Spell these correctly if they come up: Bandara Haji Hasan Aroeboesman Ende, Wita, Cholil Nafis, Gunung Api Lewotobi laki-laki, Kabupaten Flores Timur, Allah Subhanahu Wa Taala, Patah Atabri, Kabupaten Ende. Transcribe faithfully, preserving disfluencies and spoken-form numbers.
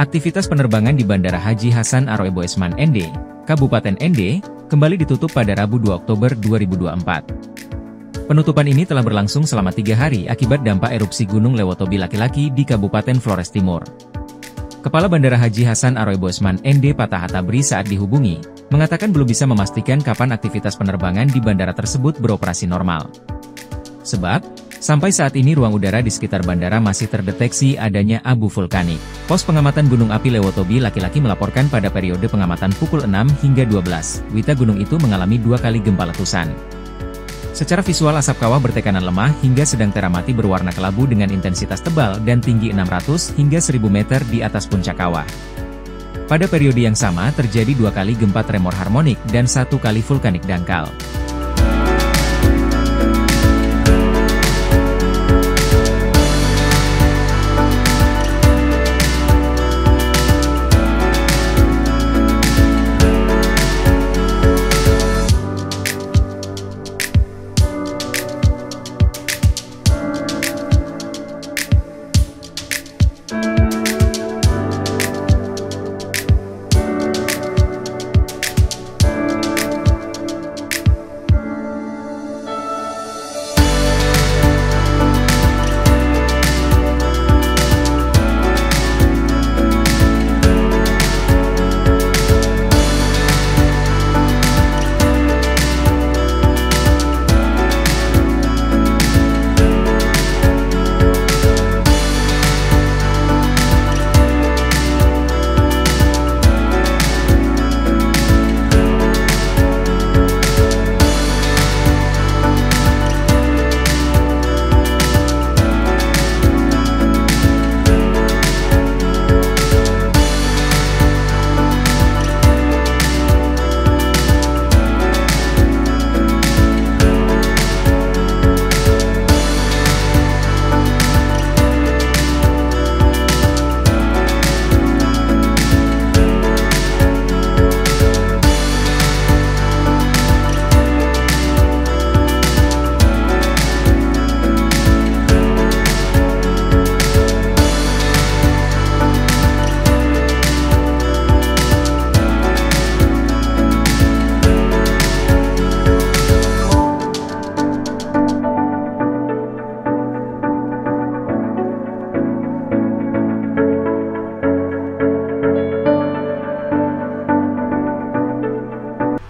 Aktivitas penerbangan di Bandara Haji Hasan Aroeboesman Ende, Kabupaten Ende, kembali ditutup pada Rabu dua Oktober dua ribu dua puluh empat. Penutupan ini telah berlangsung selama tiga hari akibat dampak erupsi Gunung Lewotobi laki-laki di Kabupaten Flores Timur. Kepala Bandara Haji Hasan Aroeboesman Ende Patah Atabri saat dihubungi, mengatakan belum bisa memastikan kapan aktivitas penerbangan di bandara tersebut beroperasi normal. Sebab, sampai saat ini ruang udara di sekitar bandara masih terdeteksi adanya abu vulkanik. Pos pengamatan Gunung Api Lewotobi laki-laki melaporkan pada periode pengamatan pukul enam hingga dua belas, Wita gunung itu mengalami dua kali gempa letusan. Secara visual asap kawah bertekanan lemah hingga sedang teramati berwarna kelabu dengan intensitas tebal dan tinggi enam ratus hingga seribu meter di atas puncak kawah. Pada periode yang sama terjadi dua kali gempa tremor harmonik dan satu kali vulkanik dangkal.